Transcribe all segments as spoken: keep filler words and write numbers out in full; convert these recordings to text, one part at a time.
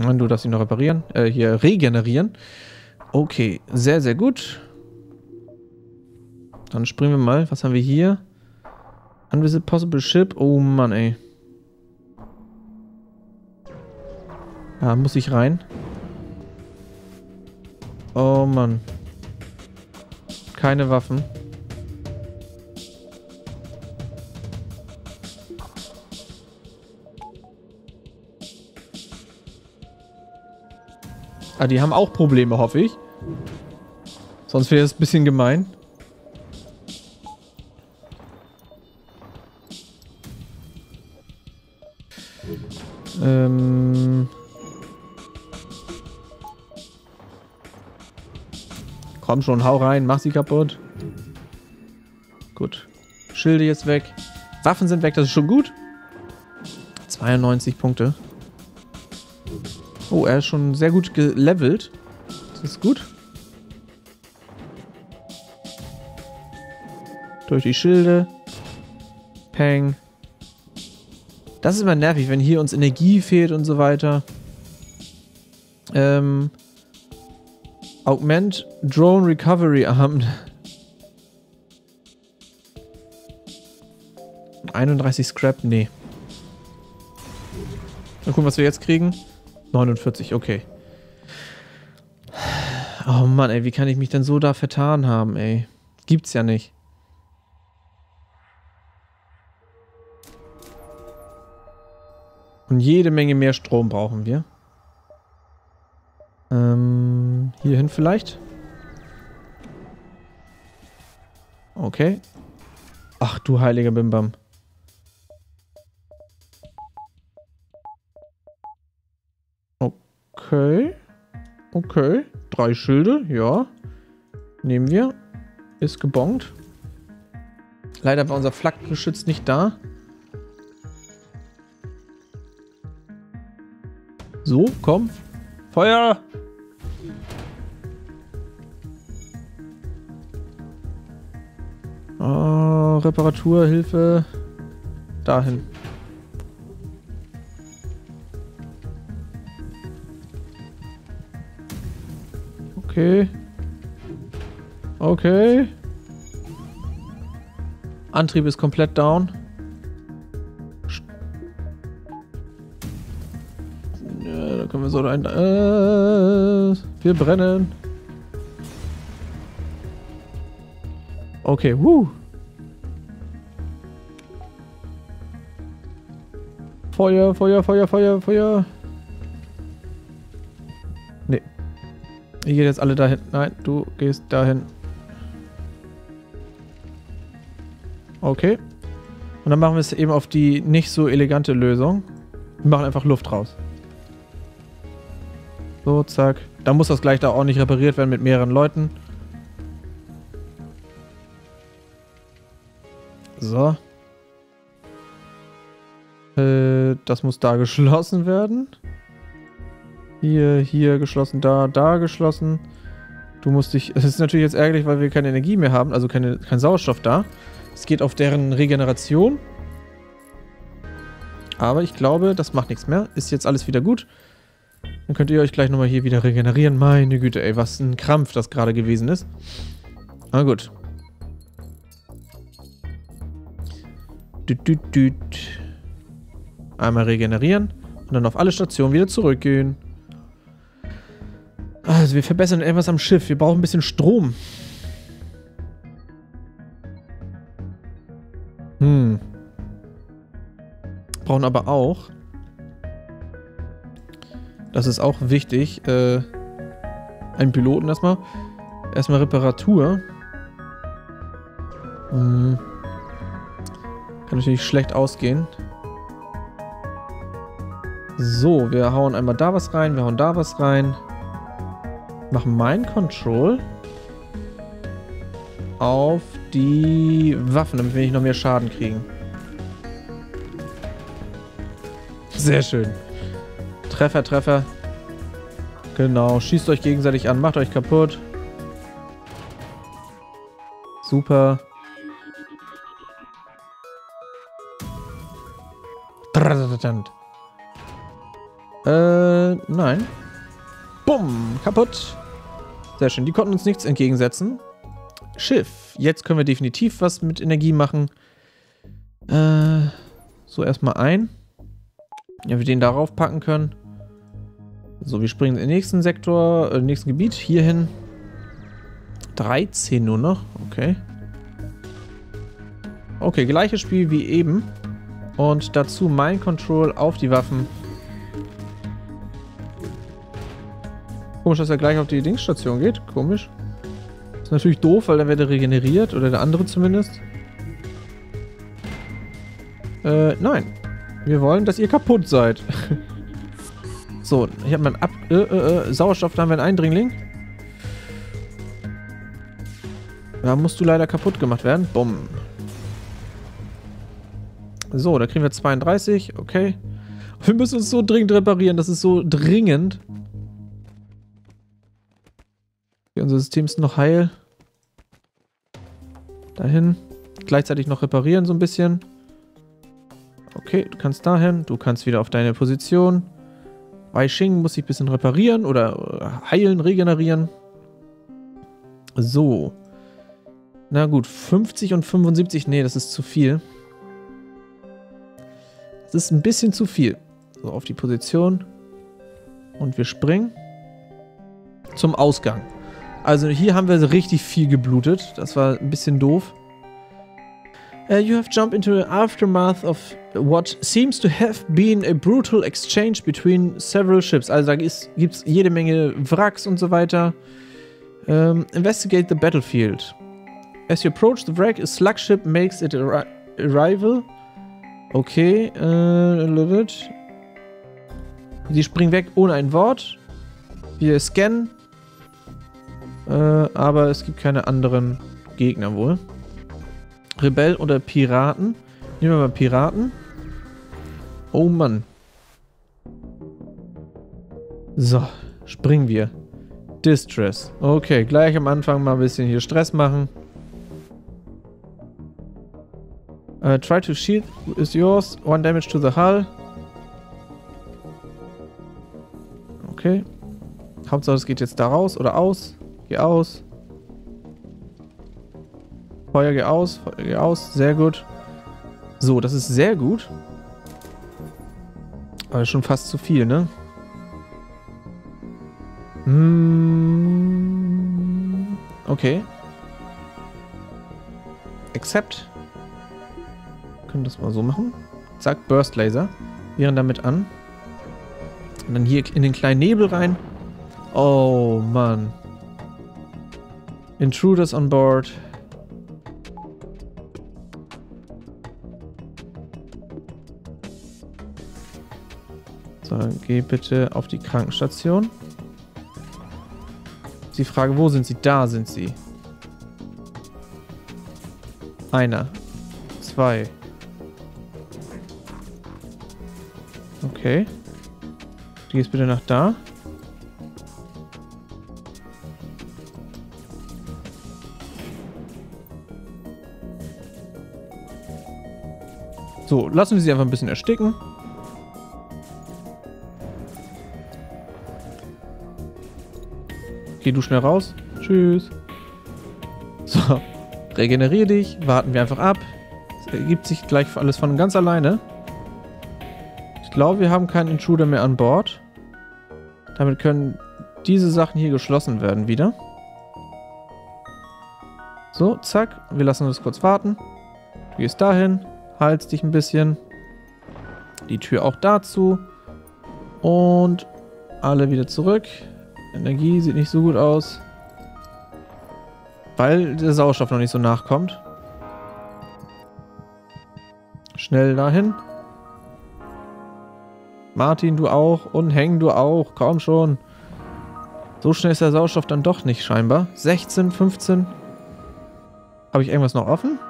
Du darfst ihn noch reparieren. Äh, hier regenerieren. Okay, sehr, sehr gut. Dann springen wir mal. Was haben wir hier? Unvisited Possible Ship. Oh Mann, ey. Da muss ich rein. Oh Mann. Keine Waffen. Ah, die haben auch Probleme, hoffe ich. Sonst wäre es ein bisschen gemein. Ähm. Komm schon, hau rein, mach sie kaputt. Gut. Schilde jetzt weg. Waffen sind weg, das ist schon gut. zweiundneunzig Punkte. Oh, er ist schon sehr gut gelevelt. Das ist gut. Durch die Schilde. Peng. Das ist immer nervig, wenn hier uns Energie fehlt und so weiter. Ähm. Augment Drone Recovery Arm. einunddreißig Scrap? Nee. Mal gucken, was wir jetzt kriegen. neunundvierzig, okay. Oh Mann, ey, wie kann ich mich denn so da vertan haben, ey? Gibt's ja nicht. Und jede Menge mehr Strom brauchen wir. Ähm, hierhin vielleicht? Okay. Ach du heiliger Bimbam. Okay, okay, drei Schilde, ja, nehmen wir, ist gebongt. Leider war unser Flakgeschütz nicht da. So, komm, Feuer! Oh, Reparaturhilfe, dahin. Okay. Okay. Antrieb ist komplett down. Ja, da können wir so rein. Äh, wir brennen. Okay, wuh. Feuer, Feuer, Feuer, Feuer, Feuer. Ihr geht jetzt alle dahin. Nein, du gehst dahin. Okay. Und dann machen wir es eben auf die nicht so elegante Lösung. Wir machen einfach Luft raus. So, zack. Dann muss das gleich da ordentlich repariert werden mit mehreren Leuten. So. Äh, das muss da geschlossen werden. Hier, hier geschlossen, da, da geschlossen. Du musst dich... Es ist natürlich jetzt ärgerlich, weil wir keine Energie mehr haben, also keine, kein Sauerstoff da. Es geht auf deren Regeneration. Aber ich glaube, das macht nichts mehr. Ist jetzt alles wieder gut. Dann könnt ihr euch gleich nochmal hier wieder regenerieren. Meine Güte, ey, was ein Krampf das gerade gewesen ist. Na gut. Düt, düt, düt. Einmal regenerieren und dann auf alle Stationen wieder zurückgehen. Also wir verbessern etwas am Schiff. Wir brauchen ein bisschen Strom. Hm. Brauchen aber auch. Das ist auch wichtig. Äh, einen Piloten erstmal. Erstmal Reparatur. Hm. Kann natürlich schlecht ausgehen. So, wir hauen einmal da was rein. Wir hauen da was rein. Machen Mind Control auf die Waffen, damit wir nicht noch mehr Schaden kriegen. Sehr schön. Treffer, Treffer. Genau, schießt euch gegenseitig an, macht euch kaputt. Super. Äh, nein. Bumm, kaputt. Sehr schön, die konnten uns nichts entgegensetzen. Schiff. Jetzt können wir definitiv was mit Energie machen. Äh, so erstmal ein. Ja, wir den darauf packen können. So, wir springen in den nächsten Sektor, äh, nächsten Gebiet, hierhin. dreizehn nur noch, okay. Okay, gleiches Spiel wie eben. Und dazu Mind Control auf die Waffen. Komisch, dass er gleich auf die Dingsstation geht, komisch. Ist natürlich doof, weil dann wird er regeneriert, oder der andere zumindest. Äh, nein. Wir wollen, dass ihr kaputt seid. So, ich habe mein Ab... Äh, äh, Sauerstoff, da haben wir einen Eindringling. Da musst du leider kaputt gemacht werden. Bumm. So, da kriegen wir zweiunddreißig. Okay. Wir müssen uns so dringend reparieren. Das ist so dringend. Okay, unser System ist noch heil. Dahin. Gleichzeitig noch reparieren so ein bisschen. Okay, du kannst dahin. Du kannst wieder auf deine Position. Weishing muss ich ein bisschen reparieren oder heilen, regenerieren. So. Na gut, fünfzig und fünfundsiebzig. Nee, das ist zu viel. Das ist ein bisschen zu viel. So, auf die Position. Und wir springen. Zum Ausgang. Also hier haben wir richtig viel geblutet. Das war ein bisschen doof. Uh, you have jumped into the aftermath of what seems to have been a brutal exchange between several ships. Also da gibt es jede Menge Wracks und so weiter. Um, investigate the battlefield. As you approach the wreck, a slug ship makes its arri arrival. Okay, äh, a little bit. Die springen weg ohne ein Wort. Wir scannen. Äh, aber es gibt keine anderen Gegner wohl. Rebell oder Piraten? Nehmen wir mal Piraten. Oh Mann. So, springen wir. Distress. Okay, gleich am Anfang mal ein bisschen hier Stress machen. Uh, try to shield is yours. One damage to the hull. Okay. Hauptsache es geht jetzt da raus oder aus. Geh aus. Feuer, geh aus. Feuer, geh aus. Sehr gut. So, das ist sehr gut. Aber schon fast zu viel, ne? Mm, okay. Accept. Können das mal so machen. Zack, Burst Laser. Wären damit an. Und dann hier in den kleinen Nebel rein. Oh, Mann. Intruders on board. So, geh bitte auf die Krankenstation. Die Frage, wo sind sie? Da sind sie. Einer. Zwei. Okay. Du gehst bitte nach da. So, lassen wir sie einfach ein bisschen ersticken. Geh du schnell raus. Tschüss. So, regeneriere dich. Warten wir einfach ab. Es ergibt sich gleich alles von ganz alleine. Ich glaube, wir haben keinen Intruder mehr an Bord. Damit können diese Sachen hier geschlossen werden wieder. So, zack. Wir lassen uns kurz warten. Du gehst dahin. Haltst dich ein bisschen. Die Tür auch dazu. Und alle wieder zurück. Energie sieht nicht so gut aus. Weil der Sauerstoff noch nicht so nachkommt. Schnell dahin. Martin, du auch. Und Heng, du auch. Komm schon. So schnell ist der Sauerstoff dann doch nicht scheinbar. sechzehn, fünfzehn. Habe ich irgendwas noch offen?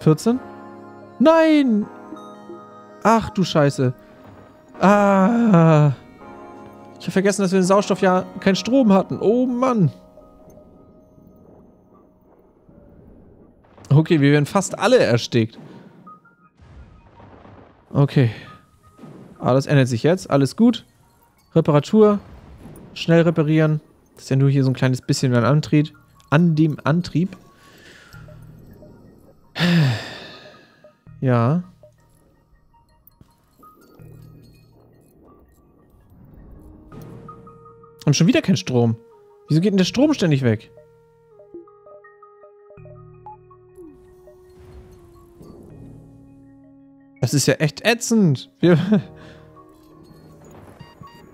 vierzehn? Nein! Ach du Scheiße. Ah. Ich habe vergessen, dass wir den Sauerstoff ja keinen Strom hatten. Oh Mann. Okay, wir werden fast alle erstickt. Okay. Alles ändert sich jetzt. Alles gut. Reparatur. Schnell reparieren. Das ist ja nur hier so ein kleines bisschen an Antrieb. An dem Antrieb. Ja. Und schon wieder kein Strom. Wieso geht denn der Strom ständig weg? Das ist ja echt ätzend. Wir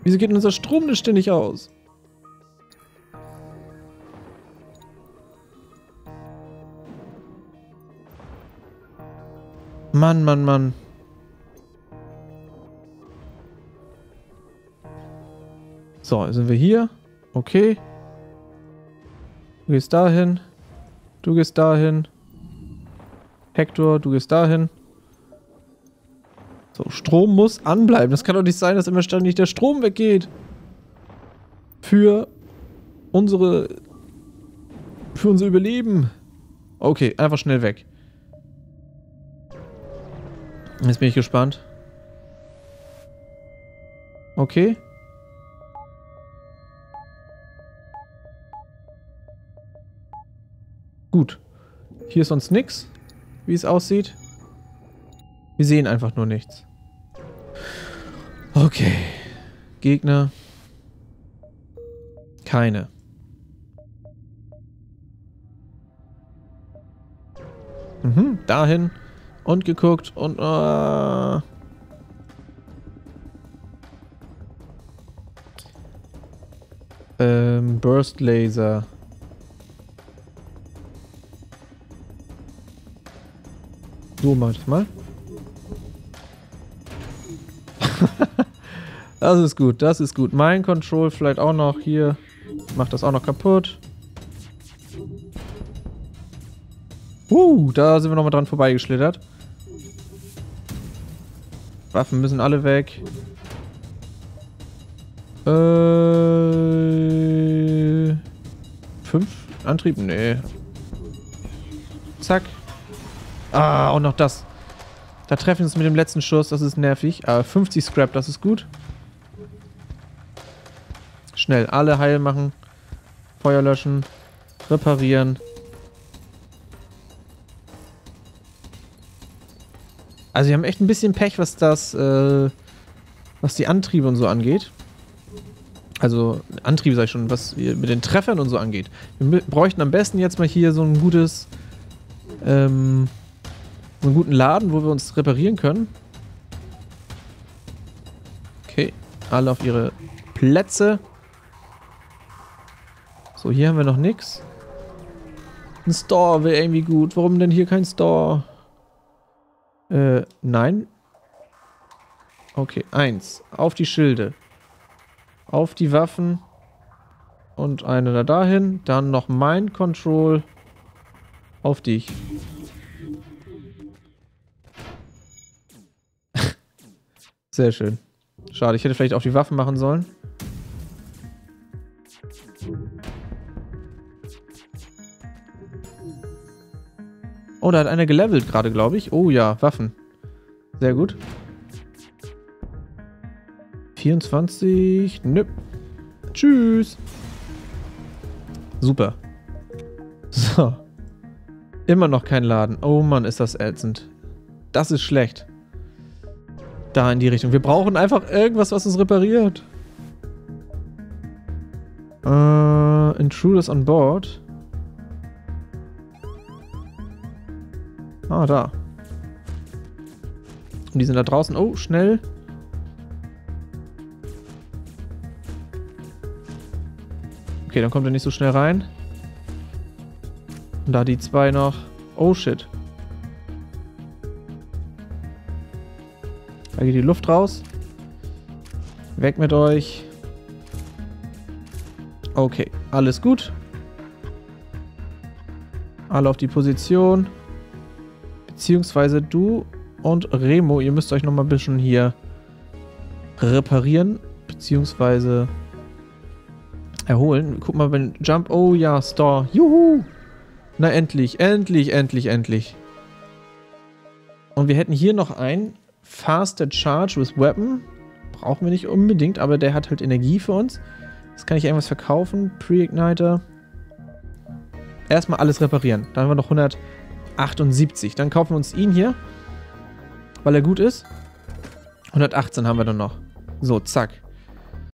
Wieso geht denn unser Strom denn ständig aus? Mann, Mann, Mann. So, sind wir hier. Okay. Du gehst dahin. Du gehst dahin. Hector, du gehst dahin. So, Strom muss anbleiben. Das kann doch nicht sein, dass immer ständig der Strom weggeht. Für unsere... Für unser Überleben. Okay, einfach schnell weg. Jetzt bin ich gespannt. Okay. Gut. Hier ist sonst nichts, wie es aussieht. Wir sehen einfach nur nichts. Okay. Gegner. Keine. Mhm, dahin. Und geguckt und... Äh ähm, Burst Laser. So, mach ich mal. Das ist gut, das ist gut. Mein Control vielleicht auch noch hier. Macht das auch noch kaputt. Uh, da sind wir nochmal dran vorbeigeschlittert. Waffen müssen alle weg. Äh, fünf Antrieb? Nee. Zack. Ah, und noch das. Da treffen wir uns mit dem letzten Schuss, das ist nervig. Ah, fünfzig Scrap, das ist gut. Schnell, alle heil machen. Feuer löschen. Reparieren. Also wir haben echt ein bisschen Pech, was das, äh, was die Antriebe und so angeht. Also, Antriebe sag ich schon, was mit den Treffern und so angeht. Wir bräuchten am besten jetzt mal hier so ein gutes, ähm, so einen guten Laden, wo wir uns reparieren können. Okay, alle auf ihre Plätze. So, hier haben wir noch nichts. Ein Store wäre irgendwie gut. Warum denn hier kein Store? Äh, nein. Okay, eins. Auf die Schilde. Auf die Waffen. Und eine da dahin. Dann noch Mind Control. Auf dich. Sehr schön. Schade, ich hätte vielleicht auch die Waffen machen sollen. Oh, da hat einer gelevelt gerade, glaube ich. Oh ja, Waffen. Sehr gut. vierundzwanzig. Nö. Tschüss. Super. So. Immer noch kein Laden. Oh Mann, ist das ätzend. Das ist schlecht. Da in die Richtung. Wir brauchen einfach irgendwas, was uns repariert. Uh, Intruders on board. Ah, da. Und die sind da draußen. Oh, schnell. Okay, dann kommt er nicht so schnell rein. Und da die zwei noch. Oh, shit. Da geht die Luft raus. Weg mit euch. Okay, alles gut. Alle auf die Position. Beziehungsweise du und Remo, ihr müsst euch nochmal ein bisschen hier reparieren, beziehungsweise erholen. Guck mal, wenn Jump, oh ja, Store, juhu! Na endlich, endlich, endlich, endlich. Und wir hätten hier noch ein Faster Charge with Weapon. brauchen wir nicht unbedingt, aber der hat halt Energie für uns. Jetzt kann ich irgendwas verkaufen. Pre-Igniter. Erstmal alles reparieren. Da haben wir noch hundertachtundsiebzig. Dann kaufen wir uns ihn hier, weil er gut ist. hundertachtzehn haben wir dann noch. So, zack.